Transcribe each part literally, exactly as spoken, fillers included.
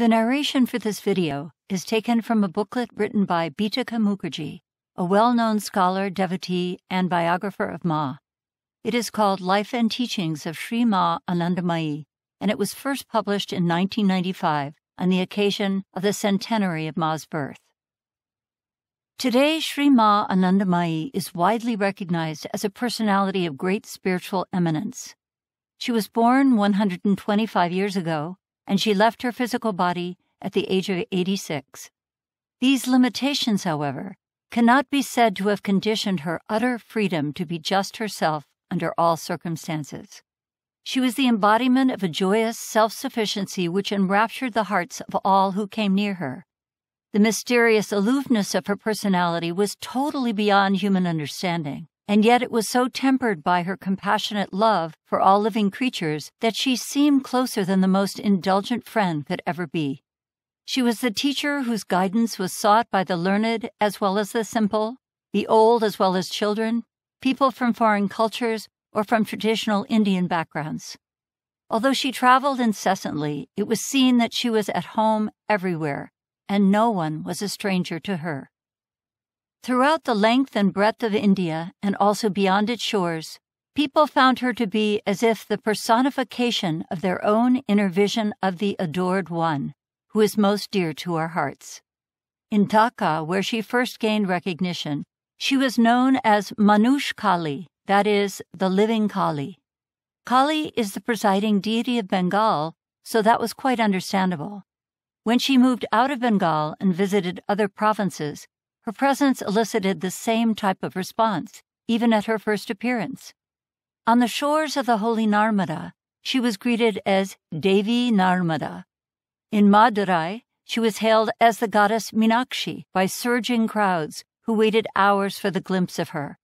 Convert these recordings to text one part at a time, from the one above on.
The narration for this video is taken from a booklet written by Bithika Mukerjee, a well-known scholar, devotee, and biographer of Ma. It is called Life and Teachings of Sri Ma Anandamayi, and it was first published in nineteen ninety-five on the occasion of the centenary of Ma's birth. Today, Sri Ma Anandamayi is widely recognized as a personality of great spiritual eminence. She was born one hundred twenty-five years ago, and she left her physical body at the age of eighty-six. These limitations, however, cannot be said to have conditioned her utter freedom to be just herself under all circumstances. She was the embodiment of a joyous self-sufficiency which enraptured the hearts of all who came near her. The mysterious aloofness of her personality was totally beyond human understanding, and yet it was so tempered by her compassionate love for all living creatures that she seemed closer than the most indulgent friend could ever be. She was the teacher whose guidance was sought by the learned as well as the simple, the old as well as children, people from foreign cultures, or from traditional Indian backgrounds. Although she traveled incessantly, it was seen that she was at home everywhere, and no one was a stranger to her. Throughout the length and breadth of India, and also beyond its shores, people found her to be as if the personification of their own inner vision of the adored one, who is most dear to our hearts. In Dhaka, where she first gained recognition, she was known as Manush Kali, that is, the living Kali. Kali is the presiding deity of Bengal, so that was quite understandable. When she moved out of Bengal and visited other provinces, her presence elicited the same type of response, even at her first appearance. On the shores of the holy Narmada, she was greeted as Devi Narmada. In Madurai, she was hailed as the goddess Meenakshi by surging crowds who waited hours for the glimpse of her.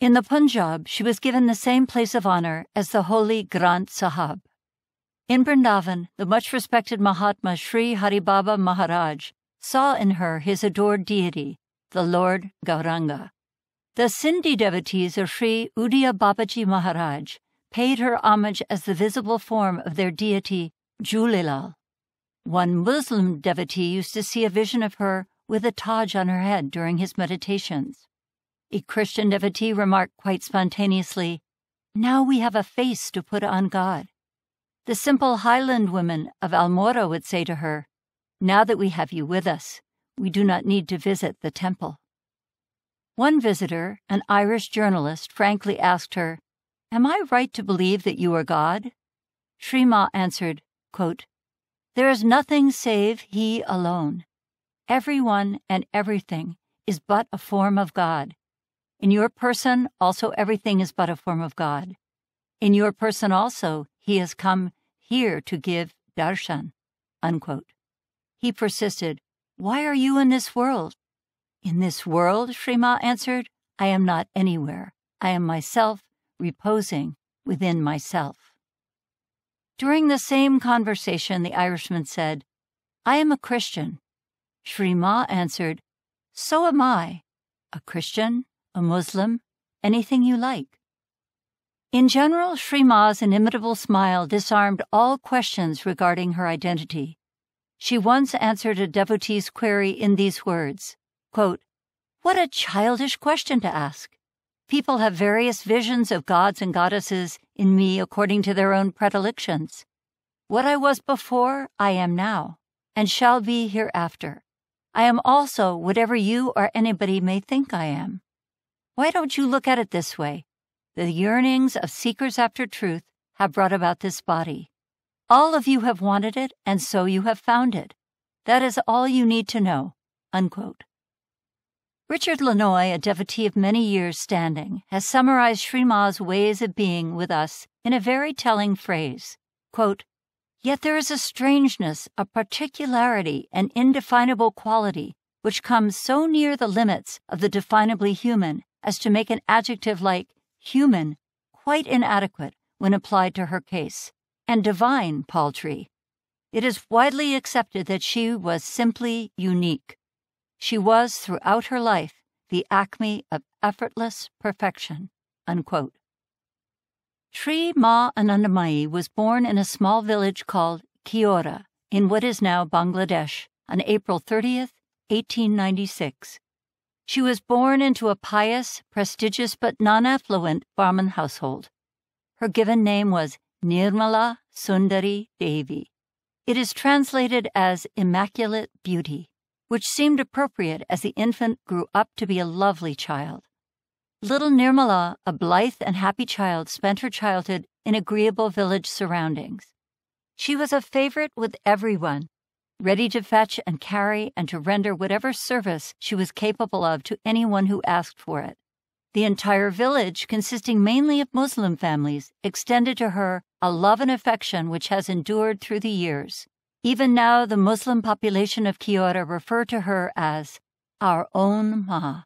In the Punjab, she was given the same place of honor as the holy Granth Sahib. In Vrindavan, the much-respected Mahatma Sri Hari Baba Maharaj saw in her his adored deity, the Lord Gauranga. The Sindhi devotees of Sri Udiya Babaji Maharaj paid her homage as the visible form of their deity, Julelal. One Muslim devotee used to see a vision of her with a Taj on her head during his meditations. A Christian devotee remarked quite spontaneously, "Now we have a face to put on God." The simple highland women of Almora would say to her, "Now that we have you with us, we do not need to visit the temple." One visitor, an Irish journalist, frankly asked her, "Am I right to believe that you are God?" Sri Ma answered, quote, "There is nothing save He alone. Everyone and everything is but a form of God. In your person also everything is but a form of God. In your person also He has come here to give darshan." Unquote. He persisted, "Why are you in this world?" "In this world," Sri Ma answered, "I am not anywhere. I am myself, reposing within myself." During the same conversation, the Irishman said, "I am a Christian." Sri Ma answered, "So am I. A Christian, a Muslim, anything you like." In general, Sri Ma's inimitable smile disarmed all questions regarding her identity. She once answered a devotee's query in these words, quote, "What a childish question to ask. People have various visions of gods and goddesses in me according to their own predilections. What I was before, I am now, and shall be hereafter. I am also whatever you or anybody may think I am. Why don't you look at it this way? The yearnings of seekers after truth have brought about this body. All of you have wanted it, and so you have found it. That is all you need to know." Unquote. Richard Lanois, a devotee of many years' standing, has summarized Sri Ma's ways of being with us in a very telling phrase, quote, "Yet there is a strangeness, a particularity, an indefinable quality, which comes so near the limits of the definably human as to make an adjective like human quite inadequate when applied to her case, and divine paltry. It is widely accepted that she was simply unique. She was, throughout her life, the acme of effortless perfection." Unquote. Sri Ma Anandamayi was born in a small village called Kiora in what is now Bangladesh on April thirtieth, eighteen ninety-six. She was born into a pious, prestigious, but non-affluent Brahmin household. Her given name was Nirmala Sundari Devi. It is translated as Immaculate Beauty, which seemed appropriate as the infant grew up to be a lovely child. Little Nirmala, a blithe and happy child, spent her childhood in agreeable village surroundings. She was a favorite with everyone, ready to fetch and carry and to render whatever service she was capable of to anyone who asked for it. The entire village, consisting mainly of Muslim families, extended to her a love and affection which has endured through the years. Even now, the Muslim population of Kiora refer to her as our own Ma.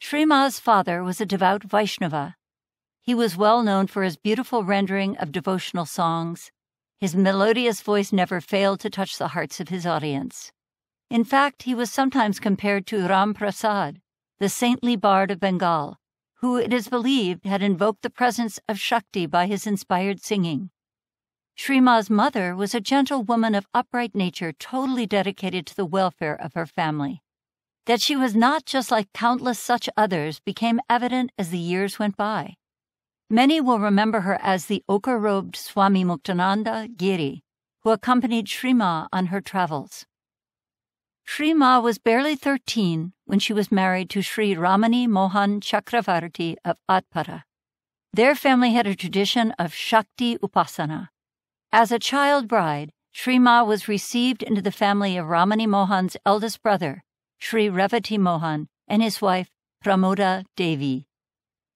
Sri Ma's father was a devout Vaishnava. He was well known for his beautiful rendering of devotional songs. His melodious voice never failed to touch the hearts of his audience. In fact, he was sometimes compared to Ram Prasad, the saintly bard of Bengal, who, it is believed, had invoked the presence of Shakti by his inspired singing. Sri Ma's mother was a gentle woman of upright nature, totally dedicated to the welfare of her family. That she was not just like countless such others became evident as the years went by. Many will remember her as the ochre-robed Swami Muktananda Giri, who accompanied Sri Ma on her travels. Sri Ma was barely thirteen when she was married to Sri Ramani Mohan Chakravarti of Atpara. Their family had a tradition of Shakti Upasana. As a child bride, Sri Ma was received into the family of Ramani Mohan's eldest brother, Sri Revati Mohan, and his wife Pramoda Devi.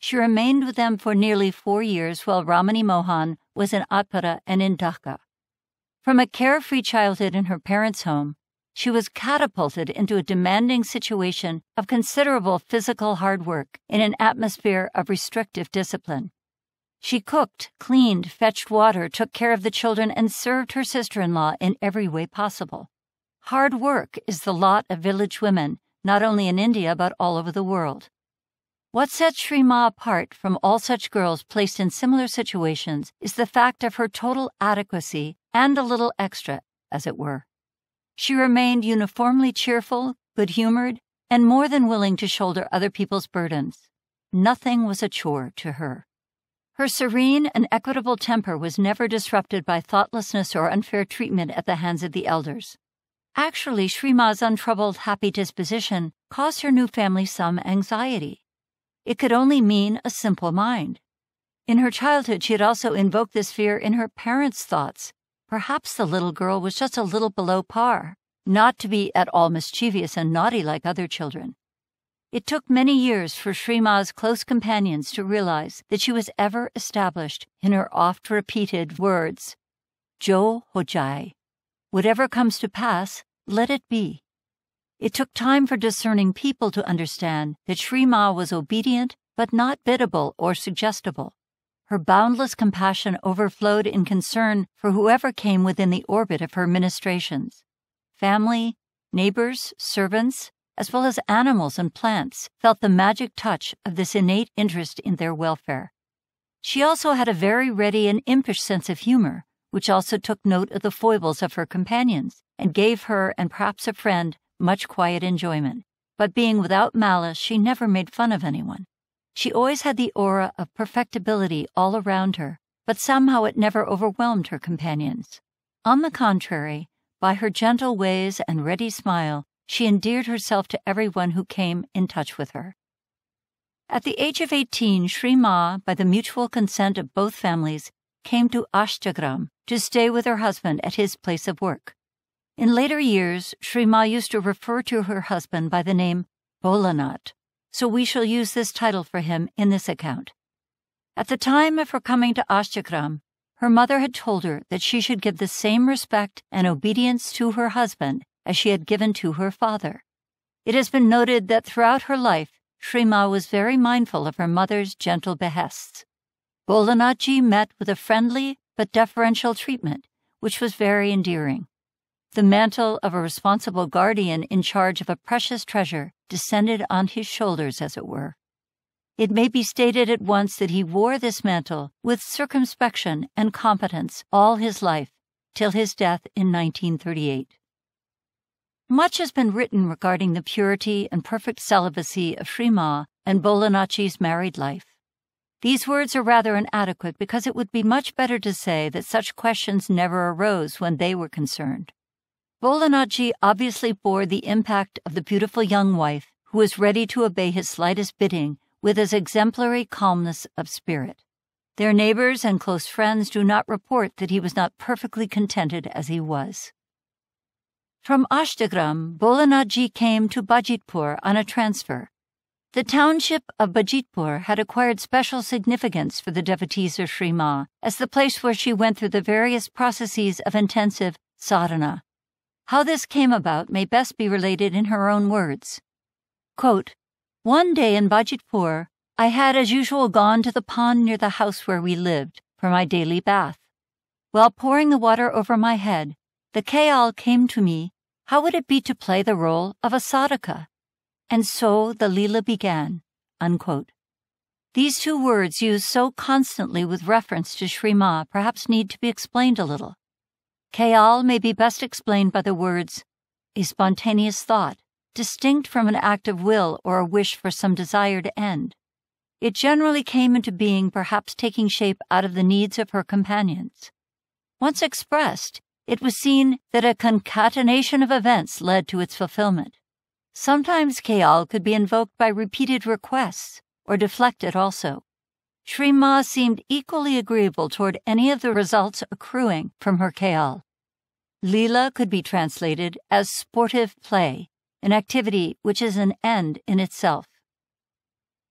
She remained with them for nearly four years while Ramani Mohan was in Atpara and in Dhaka. From a carefree childhood in her parents' home, she was catapulted into a demanding situation of considerable physical hard work in an atmosphere of restrictive discipline. She cooked, cleaned, fetched water, took care of the children, and served her sister-in-law in every way possible. Hard work is the lot of village women, not only in India but all over the world. What sets Sri Ma apart from all such girls placed in similar situations is the fact of her total adequacy and a little extra, as it were. She remained uniformly cheerful, good-humored, and more than willing to shoulder other people's burdens. Nothing was a chore to her. Her serene and equitable temper was never disrupted by thoughtlessness or unfair treatment at the hands of the elders. Actually, Sri Ma's untroubled, happy disposition caused her new family some anxiety. It could only mean a simple mind. In her childhood, she had also invoked this fear in her parents' thoughts. Perhaps the little girl was just a little below par, not to be at all mischievous and naughty like other children. It took many years for Sri Ma's close companions to realize that she was ever established in her oft-repeated words, "Jo ho jai," whatever comes to pass, let it be. It took time for discerning people to understand that Sri Ma was obedient but not biddable or suggestible. Her boundless compassion overflowed in concern for whoever came within the orbit of her ministrations. Family, neighbors, servants, as well as animals and plants felt the magic touch of this innate interest in their welfare. She also had a very ready and impish sense of humor, which also took note of the foibles of her companions and gave her and perhaps a friend much quiet enjoyment. But being without malice, she never made fun of anyone. She always had the aura of perfectibility all around her, but somehow it never overwhelmed her companions. On the contrary, by her gentle ways and ready smile, she endeared herself to everyone who came in touch with her. At the age of eighteen, Sri Ma, by the mutual consent of both families, came to Ashtagram to stay with her husband at his place of work. In later years, Sri Ma used to refer to her husband by the name Bholanath, so we shall use this title for him in this account. At the time of her coming to Ashtagram, her mother had told her that she should give the same respect and obedience to her husband as she had given to her father. It has been noted that throughout her life, Sri Ma was very mindful of her mother's gentle behests. Bholanathji met with a friendly but deferential treatment, which was very endearing. The mantle of a responsible guardian in charge of a precious treasure descended on his shoulders, as it were. It may be stated at once that he wore this mantle with circumspection and competence all his life, till his death in nineteen thirty-eight. Much has been written regarding the purity and perfect celibacy of Sri Ma and Bholanath's married life. These words are rather inadequate because it would be much better to say that such questions never arose when they were concerned. Bholanath obviously bore the impact of the beautiful young wife who was ready to obey his slightest bidding with his exemplary calmness of spirit. Their neighbors and close friends do not report that he was not perfectly contented as he was. From Ashtagram, Bholanathji came to Bajitpur on a transfer. The township of Bajitpur had acquired special significance for the devotees of Sri Ma as the place where she went through the various processes of intensive sadhana. How this came about may best be related in her own words. Quote, "One day in Bajitpur, I had as usual gone to the pond near the house where we lived for my daily bath. While pouring the water over my head, the khayal came to me, how would it be to play the role of a sadhaka? And so the lila began." Unquote. These two words used so constantly with reference to Sri Ma perhaps need to be explained a little. Khayal may be best explained by the words, a spontaneous thought, distinct from an act of will or a wish for some desired end. It generally came into being, perhaps taking shape out of the needs of her companions. Once expressed, it was seen that a concatenation of events led to its fulfillment. Sometimes khayal could be invoked by repeated requests, or deflected also. Sri Ma seemed equally agreeable toward any of the results accruing from her khayal. Leela could be translated as sportive play, an activity which is an end in itself.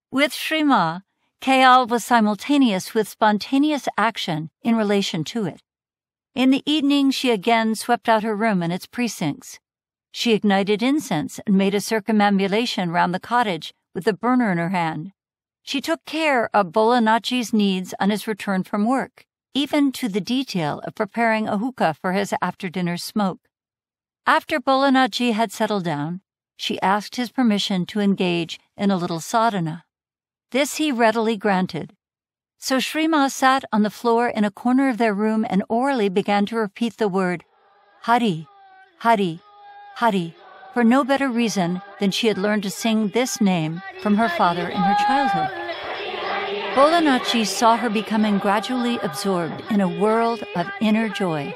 With Sri Ma, khayal was simultaneous with spontaneous action in relation to it. In the evening, she again swept out her room and its precincts. She ignited incense and made a circumambulation round the cottage with the burner in her hand. She took care of Bholanath's needs on his return from work, even to the detail of preparing a hookah for his after-dinner smoke. After Bholanath had settled down, she asked his permission to engage in a little sadhana. This he readily granted. So Sri Ma sat on the floor in a corner of their room and orally began to repeat the word Hari, Hari, Hari, for no better reason than she had learned to sing this name from her father in her childhood. Bholanath saw her becoming gradually absorbed in a world of inner joy.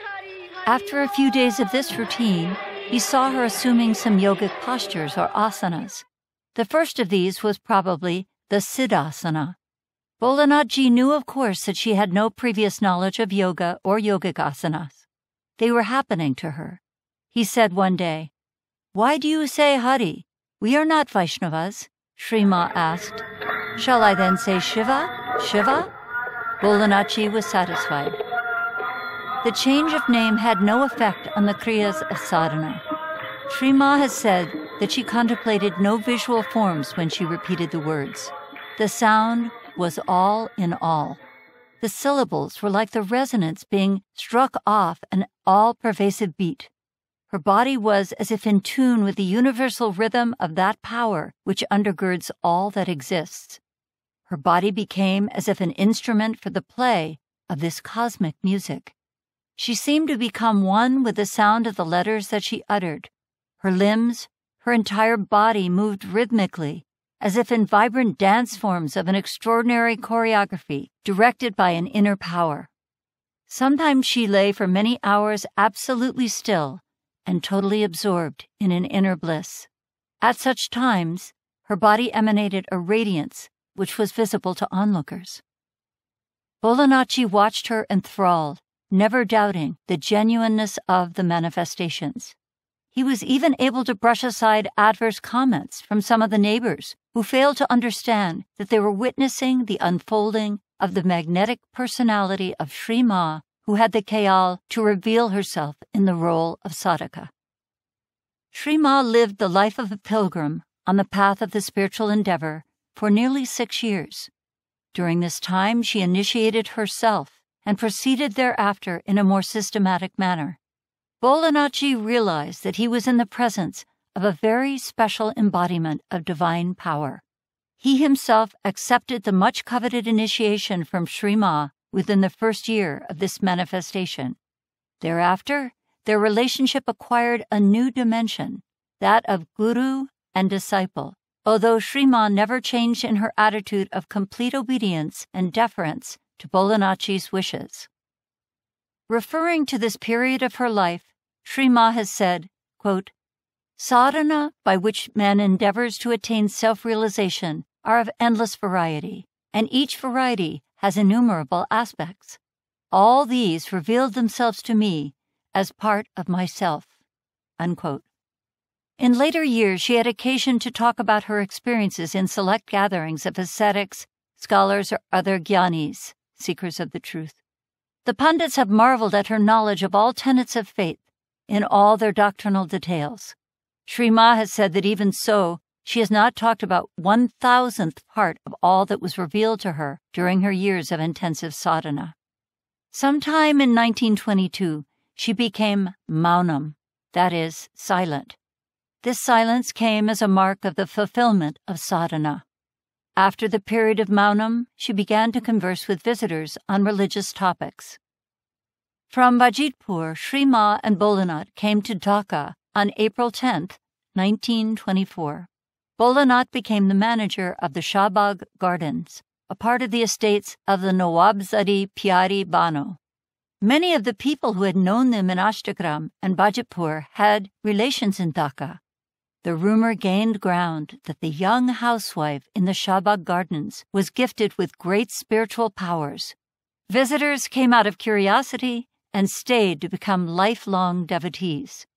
After a few days of this routine, he saw her assuming some yogic postures or asanas. The first of these was probably the Siddhasana. Bholanathji knew, of course, that she had no previous knowledge of yoga or yogic asanas. They were happening to her. He said one day, "Why do you say Hari? We are not Vaishnavas," Sri Ma asked. "Shall I then say Shiva? Shiva?" Bholanathji was satisfied. The change of name had no effect on the kriyas of sadhana. Sri Ma has said that she contemplated no visual forms when she repeated the words. The sound was all in all. The syllables were like the resonance being struck off an all-pervasive beat. Her body was as if in tune with the universal rhythm of that power which undergirds all that exists. Her body became as if an instrument for the play of this cosmic music. She seemed to become one with the sound of the letters that she uttered. Her limbs, her entire body moved rhythmically, as if in vibrant dance forms of an extraordinary choreography directed by an inner power. Sometimes she lay for many hours absolutely still and totally absorbed in an inner bliss. At such times, her body emanated a radiance which was visible to onlookers. Bholanath watched her enthralled, never doubting the genuineness of the manifestations. He was even able to brush aside adverse comments from some of the neighbors who failed to understand that they were witnessing the unfolding of the magnetic personality of Sri Ma, who had the khayal to reveal herself in the role of sadhaka. Sri Ma lived the life of a pilgrim on the path of the spiritual endeavor for nearly six years. During this time, she initiated herself and proceeded thereafter in a more systematic manner. Bholanath realized that he was in the presence of a very special embodiment of divine power. He himself accepted the much-coveted initiation from Sri Ma within the first year of this manifestation. Thereafter, their relationship acquired a new dimension, that of guru and disciple. Although Sri Ma never changed in her attitude of complete obedience and deference to Bholanathji's wishes. Referring to this period of her life, Sri Ma has said, quote, "Sadhana, by which man endeavors to attain self-realization, are of endless variety, and each variety has innumerable aspects. All these revealed themselves to me as part of myself." Unquote. In later years, she had occasion to talk about her experiences in select gatherings of ascetics, scholars, or other jnanis, seekers of the truth. The pundits have marveled at her knowledge of all tenets of faith in all their doctrinal details. Sri Ma has said that even so, she has not talked about one thousandth part of all that was revealed to her during her years of intensive sadhana. Sometime in nineteen twenty-two, she became maunam, that is, silent. This silence came as a mark of the fulfillment of sadhana. After the period of maunam, she began to converse with visitors on religious topics. From Bajitpur, Sri Ma and Bholanath came to Dhaka on April tenth, nineteen twenty-four. Bholanath became the manager of the Shabag Gardens, a part of the estates of the Nawabzadi Pyari Bano. Many of the people who had known them in Ashtagram and Bajitpur had relations in Dhaka. The rumor gained ground that the young housewife in the Shabag Gardens was gifted with great spiritual powers. Visitors came out of curiosity and stayed to become lifelong devotees.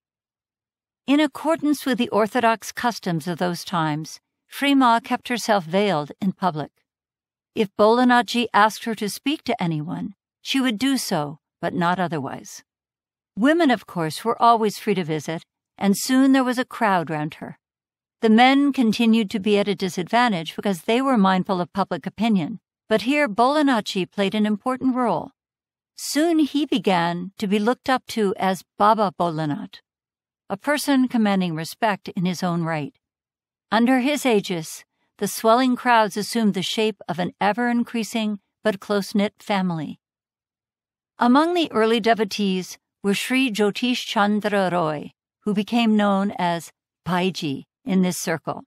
In accordance with the orthodox customs of those times, Sri Ma kept herself veiled in public. If Bholanathji asked her to speak to anyone, she would do so, but not otherwise. Women, of course, were always free to visit, and soon there was a crowd round her. The men continued to be at a disadvantage because they were mindful of public opinion, but here Bholanathji played an important role. Soon he began to be looked up to as Baba Bholanath, a person commanding respect in his own right. Under his aegis, the swelling crowds assumed the shape of an ever-increasing but close-knit family. Among the early devotees were Sri Jotish Chandra Roy, who became known as Paiji in this circle.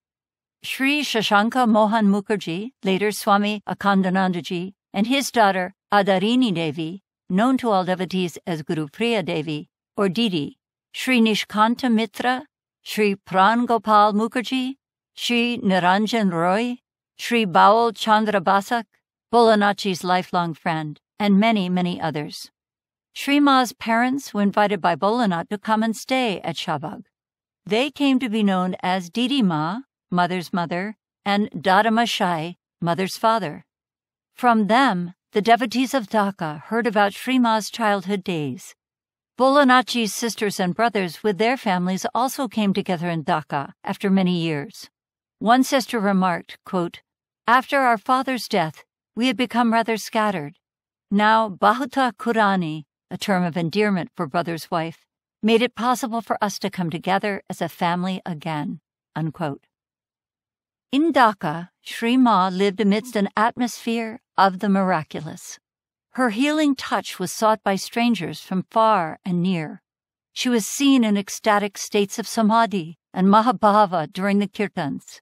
Sri Shashanka Mohan Mukherjee, later Swami Akhandanandaji, and his daughter Adarini Devi, known to all devotees as Guru Priya Devi, or Didi, Sri Nishkanta Mitra, Sri Pran Gopal Mukherjee, Sri Niranjan Roy, Sri Baul Chandra Basak, Bholanathji's lifelong friend, and many, many others. Sri Ma's parents were invited by Bholanath to come and stay at Shabag. They came to be known as Didi Ma, mother's mother, and Dadama Shai, mother's father. From them, the devotees of Dhaka heard about Sri Ma's childhood days. Bholanathji's sisters and brothers with their families also came together in Dhaka after many years. One sister remarked, quote, "After our father's death, we had become rather scattered. Now Bahuta Kurani, a term of endearment for brother's wife, made it possible for us to come together as a family again." Unquote. In Dhaka, Sri Ma lived amidst an atmosphere of the miraculous. Her healing touch was sought by strangers from far and near. She was seen in ecstatic states of samadhi and mahabhava during the kirtans.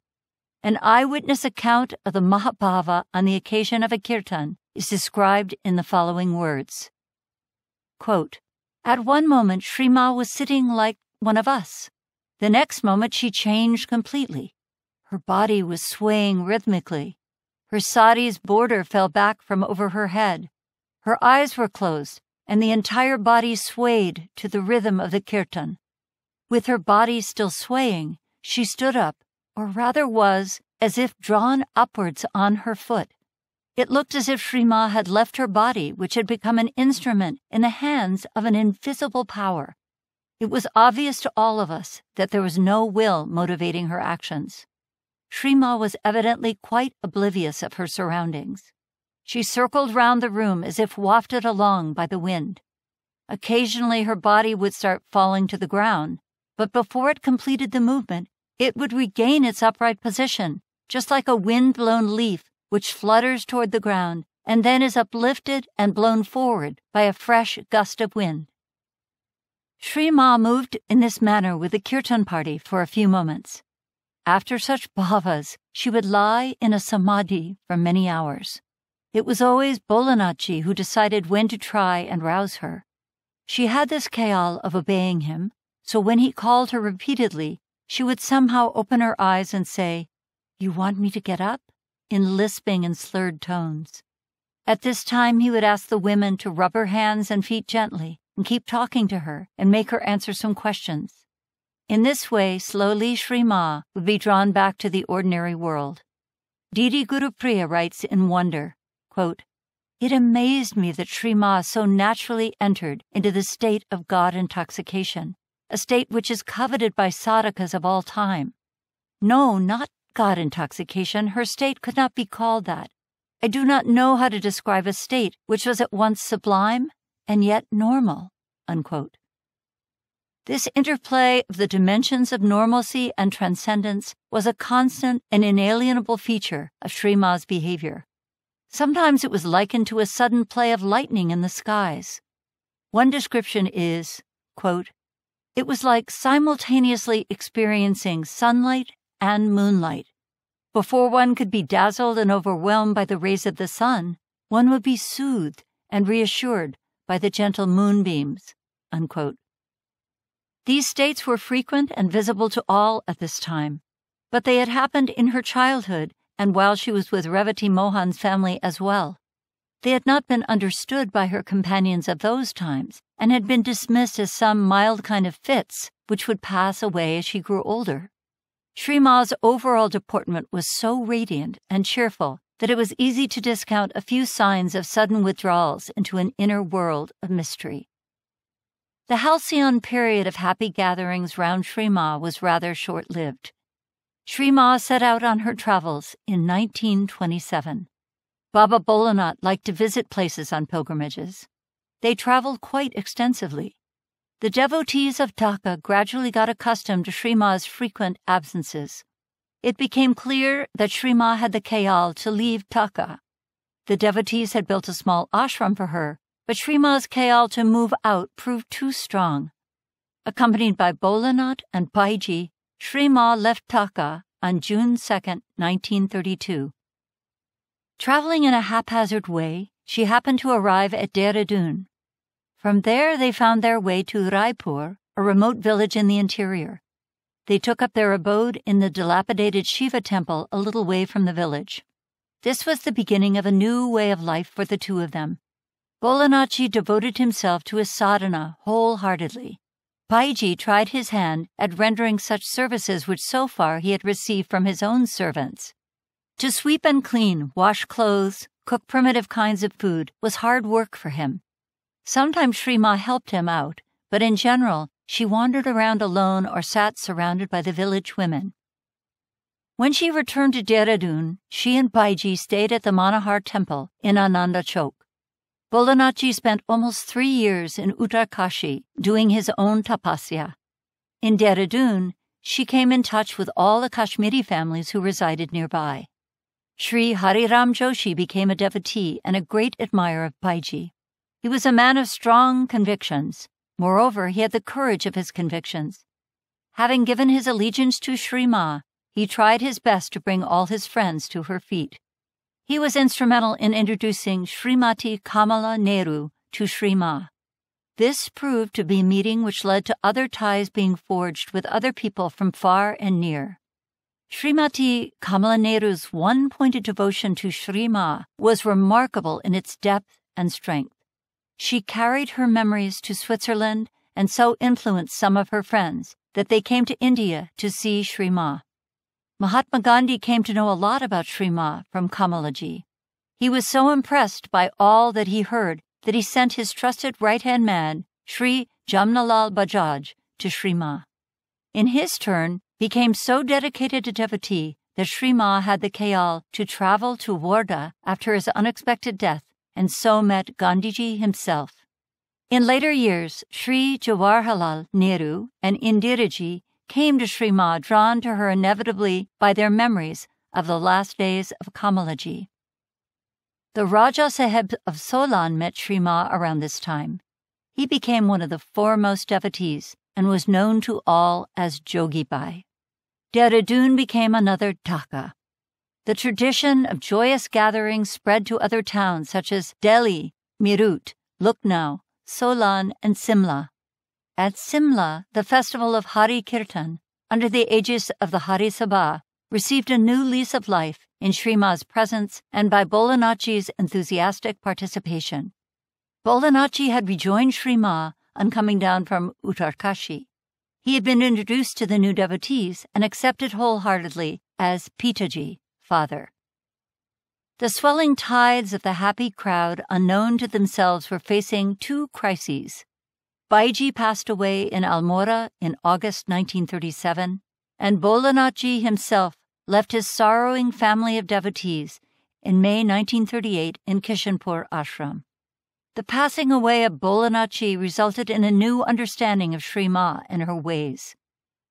An eyewitness account of the mahabhava on the occasion of a kirtan is described in the following words. Quote, "At one moment, Sri Ma was sitting like one of us. The next moment, she changed completely. Her body was swaying rhythmically. Her sari's border fell back from over her head. Her eyes were closed, and the entire body swayed to the rhythm of the kirtan. With her body still swaying, she stood up, or rather was, as if drawn upwards on her foot. It looked as if Sri Ma had left her body, which had become an instrument in the hands of an invisible power. It was obvious to all of us that there was no will motivating her actions. Sri Ma was evidently quite oblivious of her surroundings. She circled round the room as if wafted along by the wind. Occasionally her body would start falling to the ground, but before it completed the movement, it would regain its upright position, just like a wind-blown leaf which flutters toward the ground and then is uplifted and blown forward by a fresh gust of wind. Sri Ma moved in this manner with the kirtan party for a few moments. After such bhavas, she would lie in a samadhi for many hours. It was always Bholanathji who decided when to try and rouse her. She had this khayal of obeying him, so when he called her repeatedly, she would somehow open her eyes and say, "You want me to get up?" in lisping and slurred tones. At this time he would ask the women to rub her hands and feet gently and keep talking to her and make her answer some questions. In this way, slowly Sri Ma would be drawn back to the ordinary world. Didi Guru Priya writes in wonder, quote, "It amazed me that Sri Ma so naturally entered into the state of God intoxication, a state which is coveted by sadhakas of all time. No, not God intoxication, her state could not be called that. I do not know how to describe a state which was at once sublime and yet normal," unquote. This interplay of the dimensions of normalcy and transcendence was a constant and inalienable feature of Sri Ma's behavior. Sometimes it was likened to a sudden play of lightning in the skies. One description is, quote, "It was like simultaneously experiencing sunlight and moonlight. Before one could be dazzled and overwhelmed by the rays of the sun, one would be soothed and reassured by the gentle moonbeams," unquote. These states were frequent and visible to all at this time, but they had happened in her childhood and while she was with Revati Mohan's family as well. They had not been understood by her companions of those times and had been dismissed as some mild kind of fits which would pass away as she grew older. Sri Ma's overall deportment was so radiant and cheerful that it was easy to discount a few signs of sudden withdrawals into an inner world of mystery. The halcyon period of happy gatherings round Sri Ma was rather short-lived. Sri Ma set out on her travels in nineteen twenty-seven. Baba Bholanath liked to visit places on pilgrimages. They traveled quite extensively. The devotees of Dhaka gradually got accustomed to Sri Ma's frequent absences. It became clear that Sri Ma had the khayal to leave Dhaka. The devotees had built a small ashram for her, but Sri Ma's khayal to move out proved too strong. Accompanied by Bholanath and Baiji, Sri Ma left Dhaka on June second, nineteen thirty-two. Traveling in a haphazard way, she happened to arrive at Dehradun. From there they found their way to Raipur, a remote village in the interior. They took up their abode in the dilapidated Shiva temple a little way from the village. This was the beginning of a new way of life for the two of them. Bholanathji devoted himself to his sadhana wholeheartedly. Baiji tried his hand at rendering such services which so far he had received from his own servants. To sweep and clean, wash clothes, cook primitive kinds of food was hard work for him. Sometimes Sri Ma helped him out, but in general she wandered around alone or sat surrounded by the village women. When she returned to Dehradun, she and Baiji stayed at the Manahar temple in Ananda Chowk. Bholanathji spent almost three years in Uttarkashi doing his own tapasya. In Dehradun, she came in touch with all the Kashmiri families who resided nearby. Sri Hariram Joshi became a devotee and a great admirer of Baiji. He was a man of strong convictions. Moreover, he had the courage of his convictions. Having given his allegiance to Sri Ma, he tried his best to bring all his friends to her feet. He was instrumental in introducing Srimati Kamala Nehru to Sri Ma. This proved to be a meeting which led to other ties being forged with other people from far and near. Srimati Kamala Nehru's one-pointed devotion to Sri Ma was remarkable in its depth and strength. She carried her memories to Switzerland and so influenced some of her friends that they came to India to see Sri Ma. Mahatma Gandhi came to know a lot about Sri Ma from Kamalaji. He was so impressed by all that he heard that he sent his trusted right-hand man, Sri Jamnalal Bajaj, to Sri Ma. In his turn, became so dedicated a devotee that Sri Ma had the khayal to travel to Warda after his unexpected death and so met Gandhiji himself. In later years, Sri Jawaharlal Nehru and Indiraji came to Sri Ma drawn to her inevitably by their memories of the last days of Kamalaji. The Raja Saheb of Solan met Sri Ma around this time. he became one of the foremost devotees and was known to all as Jogibai. Dehradun became another Dhaka. The tradition of joyous gatherings spread to other towns such as Delhi, Meerut, Lucknow, Solan, and Simla. At Simla, the festival of Hari Kirtan, under the aegis of the Hari Sabha, received a new lease of life in Sri Ma's presence and by Bholanathji's enthusiastic participation. Bholanathji had rejoined Sri Ma on coming down from Uttarkashi. He had been introduced to the new devotees and accepted wholeheartedly as Pitaji, father. The swelling tides of the happy crowd, unknown to themselves, were facing two crises. Baiji passed away in Almora in August nineteen thirty-seven, and Bholanathji himself left his sorrowing family of devotees in May nineteen thirty-eight in Kishanpur Ashram. The passing away of Bholanathji resulted in a new understanding of Sri Ma and her ways.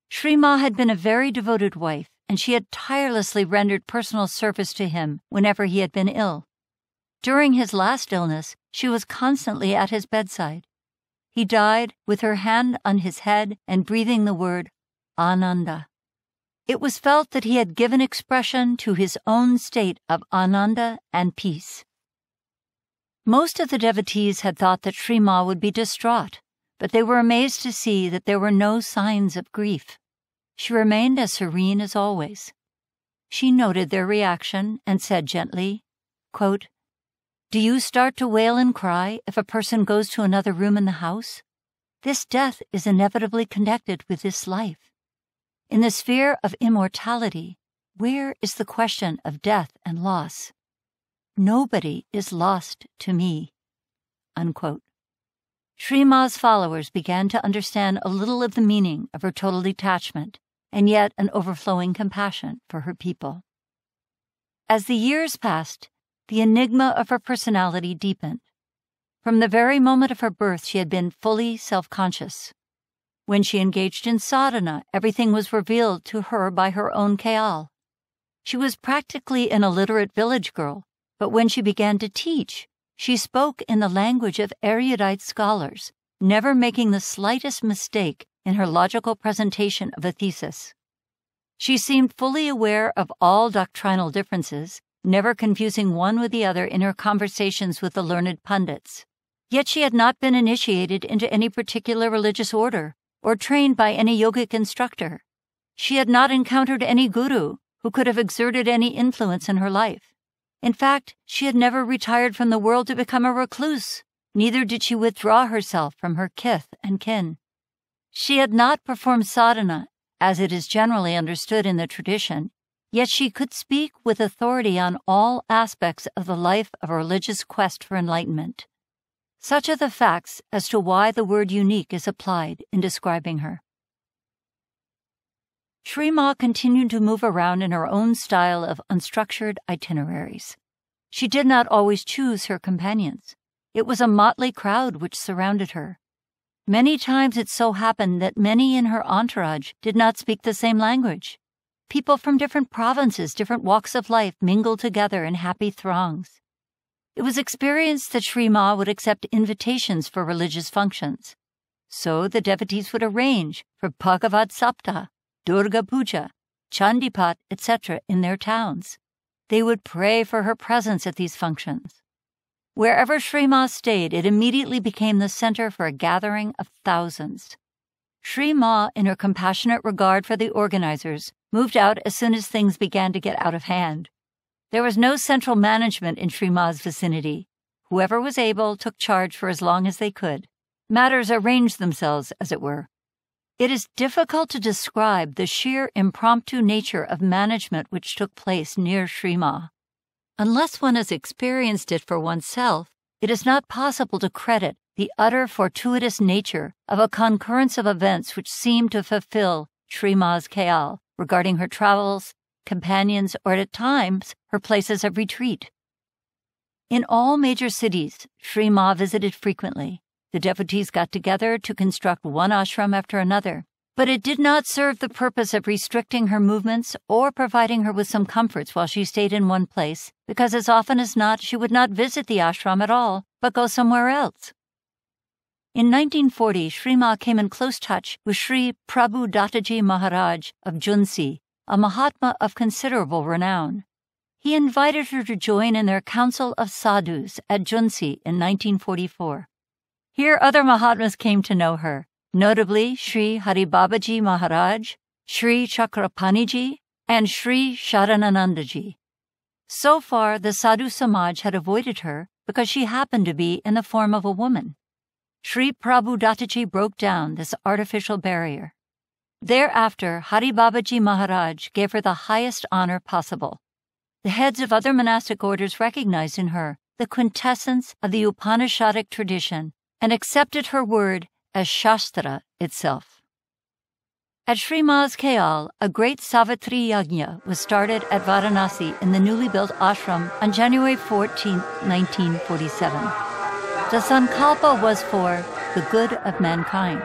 Sri Ma had been a very devoted wife, and she had tirelessly rendered personal service to him whenever he had been ill. During his last illness, she was constantly at his bedside. He died with her hand on his head and breathing the word Ananda. It was felt that he had given expression to his own state of Ananda and peace. Most of the devotees had thought that Sri Ma would be distraught, but they were amazed to see that there were no signs of grief. She remained as serene as always. She noted their reaction and said gently, quote, "Do you start to wail and cry if a person goes to another room in the house? This death is inevitably connected with this life. In the sphere of immortality, where is the question of death and loss? Nobody is lost to me." Unquote. Sri Ma's followers began to understand a little of the meaning of her total detachment and yet an overflowing compassion for her people. As the years passed, the enigma of her personality deepened. From the very moment of her birth, she had been fully self-conscious. When she engaged in sadhana, everything was revealed to her by her own khayal. She was practically an illiterate village girl, but when she began to teach, she spoke in the language of erudite scholars, never making the slightest mistake in her logical presentation of a thesis. She seemed fully aware of all doctrinal differences, never confusing one with the other in her conversations with the learned pundits. Yet she had not been initiated into any particular religious order or trained by any yogic instructor. She had not encountered any guru who could have exerted any influence in her life. In fact, she had never retired from the world to become a recluse, neither did she withdraw herself from her kith and kin. She had not performed sadhana, as it is generally understood in the tradition, yet she could speak with authority on all aspects of the life of a religious quest for enlightenment. Such are the facts as to why the word unique is applied in describing her. Sri Ma continued to move around in her own style of unstructured itineraries. She did not always choose her companions. It was a motley crowd which surrounded her. Many times it so happened that many in her entourage did not speak the same language. People from different provinces, different walks of life mingled together in happy throngs. It was experienced that Sri Ma would accept invitations for religious functions. So the devotees would arrange for Bhagavad Sapta, Durga Puja, Chandipat, et cetera in their towns. They would pray for her presence at these functions. Wherever Sri Ma stayed, it immediately became the center for a gathering of thousands. Sri Ma, in her compassionate regard for the organizers, moved out as soon as things began to get out of hand. There was no central management in Sri Ma's vicinity. Whoever was able took charge for as long as they could. Matters arranged themselves, as it were. It is difficult to describe the sheer impromptu nature of management which took place near Sri Ma. Unless one has experienced it for oneself, it is not possible to credit the utter fortuitous nature of a concurrence of events which seemed to fulfill Sri Ma's khayal regarding her travels, companions, or at times her places of retreat. In all major cities, Sri Ma visited frequently. The devotees got together to construct one ashram after another, but it did not serve the purpose of restricting her movements or providing her with some comforts while she stayed in one place, because as often as not she would not visit the ashram at all, but go somewhere else. In nineteen forty, Sri Ma came in close touch with Sri Prabhu Maharaj of Junsi, a Mahatma of considerable renown. He invited her to join in their Council of Sadhus at Junsi in nineteen forty-four. Here other Mahatmas came to know her, notably Sri Haribabaji Maharaj, Sri Chakrapaniji, and Sri Sharananandaji. So far, the Sadhu Samaj had avoided her because she happened to be in the form of a woman. Sri Prabhudattaji broke down this artificial barrier. Thereafter, Haribabaji Maharaj gave her the highest honor possible. The heads of other monastic orders recognized in her the quintessence of the Upanishadic tradition and accepted her word as Shastra itself. At Sri Ma's Kayal, a great Savatri Yajna was started at Varanasi in the newly built ashram on January fourteenth, nineteen forty-seven. The sankalpa was for the good of mankind.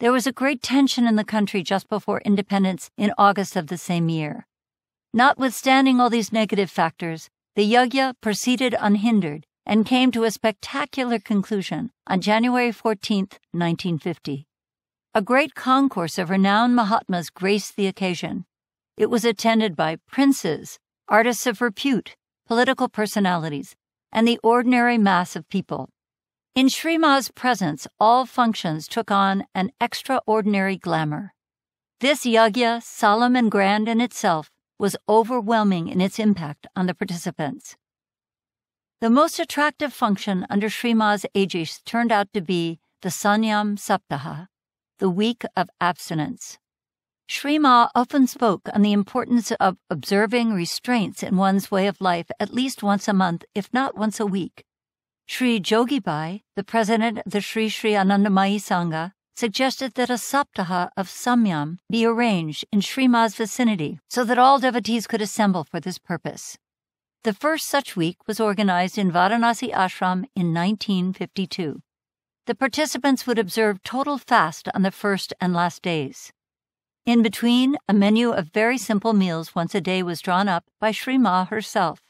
There was a great tension in the country just before independence in August of the same year. Notwithstanding all these negative factors, the yajna proceeded unhindered and came to a spectacular conclusion on January fourteenth, nineteen fifty. A great concourse of renowned Mahatmas graced the occasion. It was attended by princes, artists of repute, political personalities, and the ordinary mass of people. In Sri Ma's presence, all functions took on an extraordinary glamour. This yajna, solemn and grand in itself, was overwhelming in its impact on the participants. The most attractive function under Sri Ma's aegis turned out to be the Sanyam Saptaha, the week of abstinence. Sri Ma often spoke on the importance of observing restraints in one's way of life at least once a month, if not once a week. Sri Jogibai, the president of the Sri Sri Anandamayi Sangha, suggested that a Saptaha of Samyam be arranged in Sri Ma's vicinity so that all devotees could assemble for this purpose. The first such week was organized in Varanasi Ashram in nineteen fifty-two. The participants would observe total fast on the first and last days. In between, a menu of very simple meals once a day was drawn up by Sri Ma herself.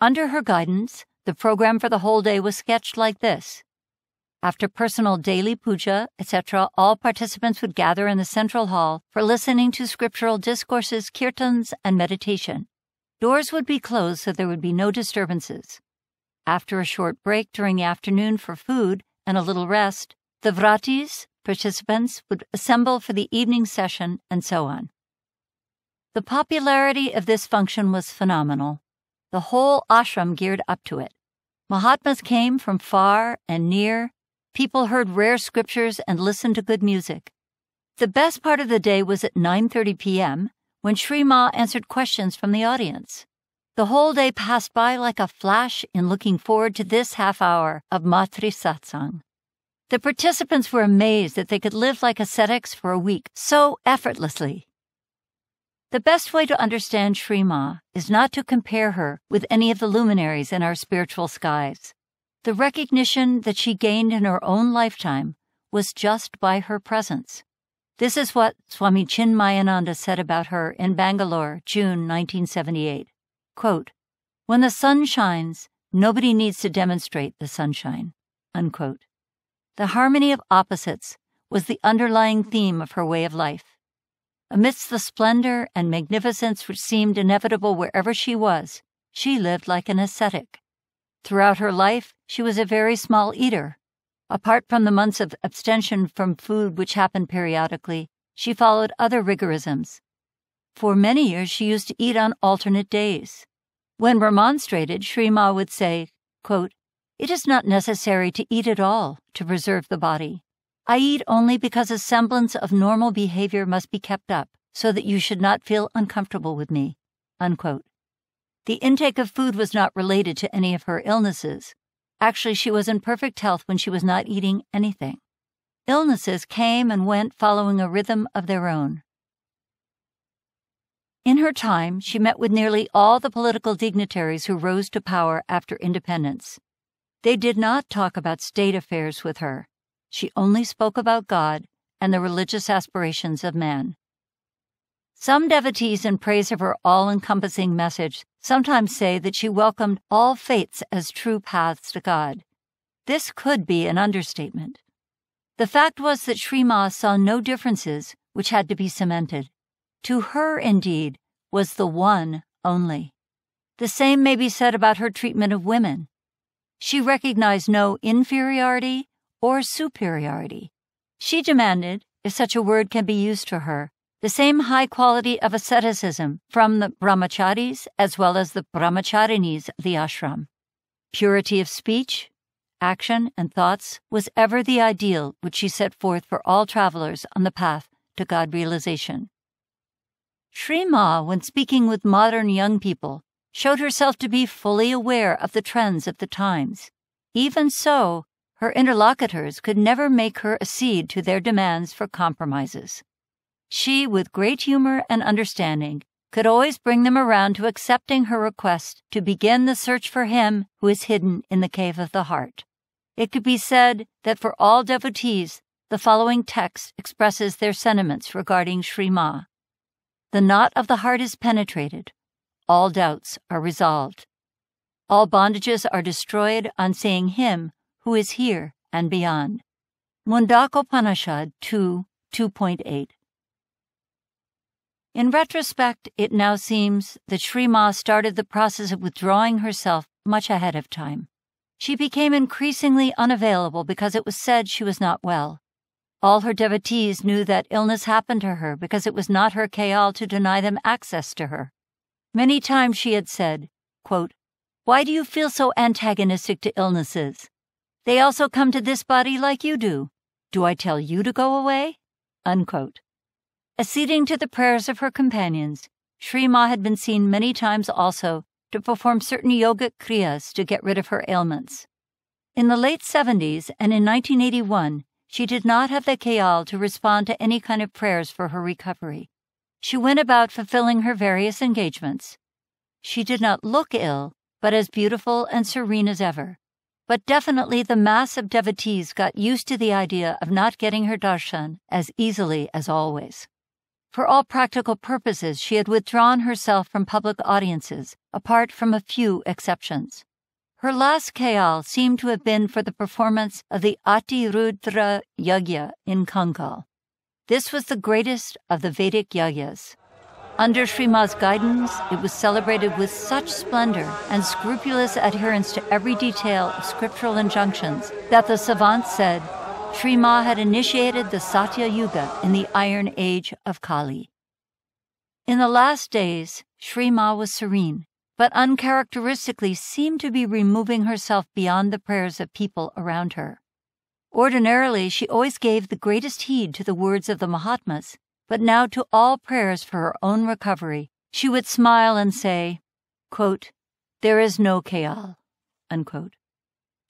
Under her guidance, the program for the whole day was sketched like this. After personal daily puja, et cetera, all participants would gather in the central hall for listening to scriptural discourses, kirtans, and meditation. Doors would be closed so there would be no disturbances. After a short break during the afternoon for food and a little rest, the vratis, participants, would assemble for the evening session, and so on. The popularity of this function was phenomenal. The whole ashram geared up to it. Mahatmas came from far and near. People heard rare scriptures and listened to good music. The best part of the day was at nine thirty p m when Sri Ma answered questions from the audience. The whole day passed by like a flash in looking forward to this half hour of Matri Satsang. The participants were amazed that they could live like ascetics for a week so effortlessly. The best way to understand Sri Ma is not to compare her with any of the luminaries in our spiritual skies. The recognition that she gained in her own lifetime was just by her presence. This is what Swami Chinmayananda said about her in Bangalore, June nineteen seventy-eight. Quote, "When the sun shines, nobody needs to demonstrate the sunshine." Unquote. The harmony of opposites was the underlying theme of her way of life. Amidst the splendor and magnificence which seemed inevitable wherever she was, she lived like an ascetic. Throughout her life, she was a very small eater. Apart from the months of abstention from food which happened periodically, she followed other rigorisms. For many years, she used to eat on alternate days. When remonstrated, Sri Ma would say, quote, "It is not necessary to eat at all to preserve the body. I eat only because a semblance of normal behavior must be kept up, so that you should not feel uncomfortable with me." Unquote. The intake of food was not related to any of her illnesses. Actually, she was in perfect health when she was not eating anything. Illnesses came and went following a rhythm of their own. In her time, she met with nearly all the political dignitaries who rose to power after independence. They did not talk about state affairs with her. She only spoke about God and the religious aspirations of man. Some devotees, in praise of her all-encompassing message, sometimes say that she welcomed all faiths as true paths to God. This could be an understatement. The fact was that Sri Ma saw no differences which had to be cemented. To her, indeed, was the one only. The same may be said about her treatment of women. She recognized no inferiority or superiority. She demanded, if such a word can be used for her, the same high quality of asceticism from the brahmacharis as well as the brahmacharinis of the ashram. Purity of speech, action, and thoughts was ever the ideal which she set forth for all travelers on the path to God-realization. Sri Ma, when speaking with modern young people, showed herself to be fully aware of the trends of the times. Even so, her interlocutors could never make her accede to their demands for compromises. She, with great humor and understanding, could always bring them around to accepting her request to begin the search for him who is hidden in the cave of the heart. It could be said that for all devotees, the following text expresses their sentiments regarding Sri Ma. The knot of the heart is penetrated. All doubts are resolved. All bondages are destroyed on seeing him who is here and beyond. Mundakopanishad two, two point eight. In retrospect, it now seems that Sri Ma started the process of withdrawing herself much ahead of time. She became increasingly unavailable because it was said she was not well. All her devotees knew that illness happened to her because it was not her khayal to deny them access to her. Many times she had said, quote, "Why do you feel so antagonistic to illnesses? They also come to this body like you do. Do I tell you to go away?" Unquote. Acceding to the prayers of her companions, Sri Ma had been seen many times also to perform certain yogic kriyas to get rid of her ailments. In the late seventies and in nineteen eighty-one, she did not have the khayal to respond to any kind of prayers for her recovery. She went about fulfilling her various engagements. She did not look ill, but as beautiful and serene as ever. But definitely the mass of devotees got used to the idea of not getting her darshan as easily as always. For all practical purposes, she had withdrawn herself from public audiences, apart from a few exceptions. Her last khayal seemed to have been for the performance of the Atirudra Yajna in Kankal. This was the greatest of the Vedic yajnas. Under Sri Ma's guidance, it was celebrated with such splendor and scrupulous adherence to every detail of scriptural injunctions that the savant said, Sri Ma had initiated the Satya Yuga in the Iron Age of Kali. In the last days, Sri Ma was serene, but uncharacteristically seemed to be removing herself beyond the prayers of people around her. Ordinarily, she always gave the greatest heed to the words of the Mahatmas, but now to all prayers for her own recovery, she would smile and say, quote, "There is no khayal," unquote.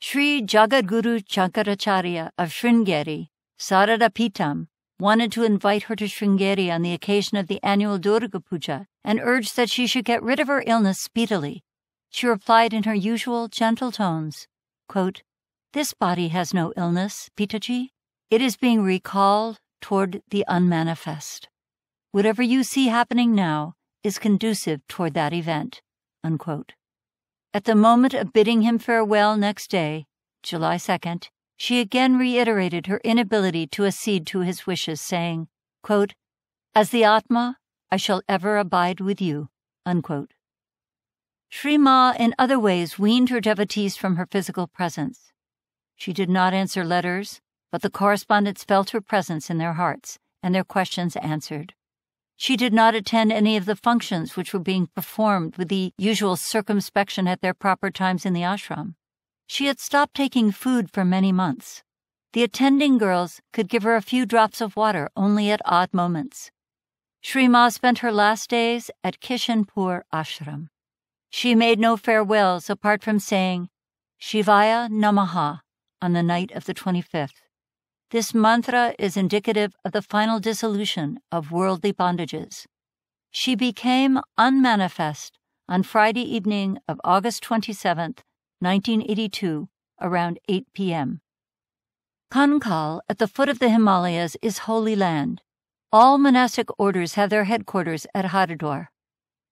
Sri Jagadguru Shankaracharya of Sringeri, Saradapitam, wanted to invite her to Sringeri on the occasion of the annual Durga Puja and urged that she should get rid of her illness speedily. She replied in her usual gentle tones, quote, "This body has no illness, Pitaji. It is being recalled toward the unmanifest. Whatever you see happening now is conducive toward that event," unquote. At the moment of bidding him farewell next day, July second, she again reiterated her inability to accede to his wishes, saying, quote, "As the Atma, I shall ever abide with you," unquote. Sri Ma in other ways weaned her devotees from her physical presence. She did not answer letters, but the correspondents felt her presence in their hearts and their questions answered. She did not attend any of the functions which were being performed with the usual circumspection at their proper times in the ashram. She had stopped taking food for many months. The attending girls could give her a few drops of water only at odd moments. Sri Ma spent her last days at Kishanpur Ashram. She made no farewells apart from saying Shivaya Namaha on the night of the twenty-fifth. This mantra is indicative of the final dissolution of worldly bondages. She became unmanifest on Friday evening of August twenty-seventh, nineteen eighty-two, around eight p m Kankal, at the foot of the Himalayas, is holy land. All monastic orders have their headquarters at Haridwar.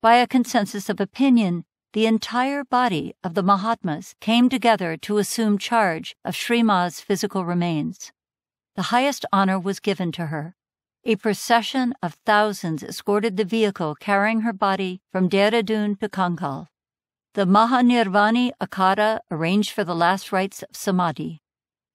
By a consensus of opinion, the entire body of the Mahatmas came together to assume charge of Sri Ma's physical remains. the highest honor was given to her. A procession of thousands escorted the vehicle carrying her body from Dehradun to Kankal. The Mahanirvani Akhada arranged for the last rites of Samadhi.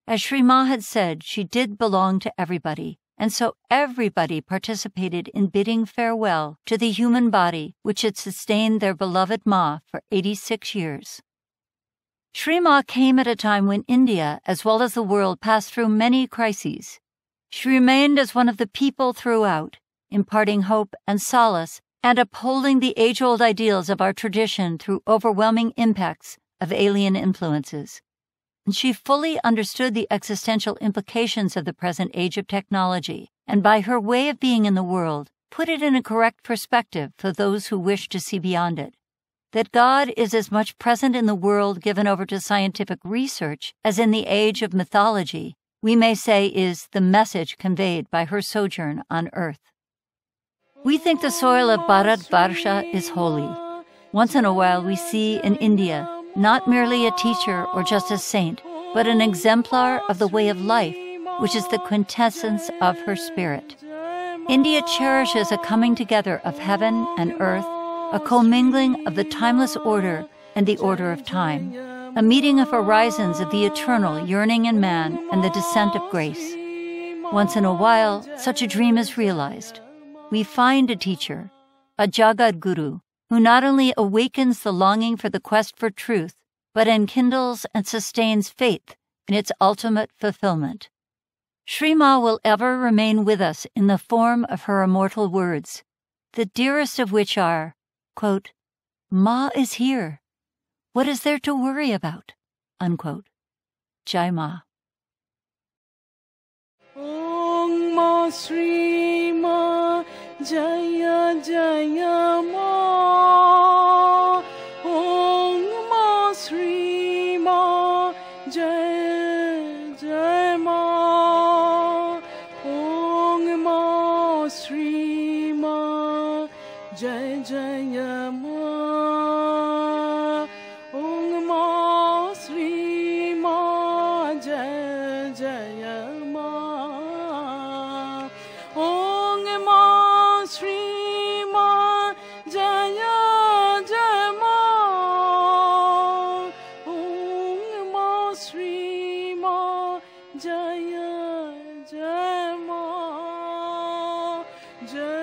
As Sri Ma had said, she did belong to everybody, and so everybody participated in bidding farewell to the human body which had sustained their beloved Ma for eighty-six years. Sri Ma came at a time when India, as well as the world, passed through many crises. She remained as one of the people throughout, imparting hope and solace and upholding the age-old ideals of our tradition through overwhelming impacts of alien influences. She fully understood the existential implications of the present age of technology, and by her way of being in the world, put it in a correct perspective for those who wish to see beyond it. That God is as much present in the world given over to scientific research as in the age of mythology, we may say, is the message conveyed by her sojourn on earth. We think the soil of Bharatvarsha is holy. Once in a while we see in India not merely a teacher or just a saint, but an exemplar of the way of life, which is the quintessence of her spirit. India cherishes a coming together of heaven and earth, a commingling of the timeless order and the order of time, a meeting of horizons of the eternal yearning in man and the descent of grace. Once in a while, such a dream is realized. We find a teacher, a Jagat Guru, who not only awakens the longing for the quest for truth, but enkindles and sustains faith in its ultimate fulfillment. Sri Ma will ever remain with us in the form of her immortal words, the dearest of which are, quote, "Ma is here. What is there to worry about?" Unquote. Jai Ma. Om Ma Sri Ma Jaya Jaya Ma, Om Ma Sri Ma Jaya Jaya Ma, Om Ma Sri Ma Jaya Jaya Ma, Om Ma Sri Ma Jaya Jaya Ma, Om Ma Sri Ma Jaya Jaya Ma, Om Ma Sri Ma Jaya Jaya Ma, Jaya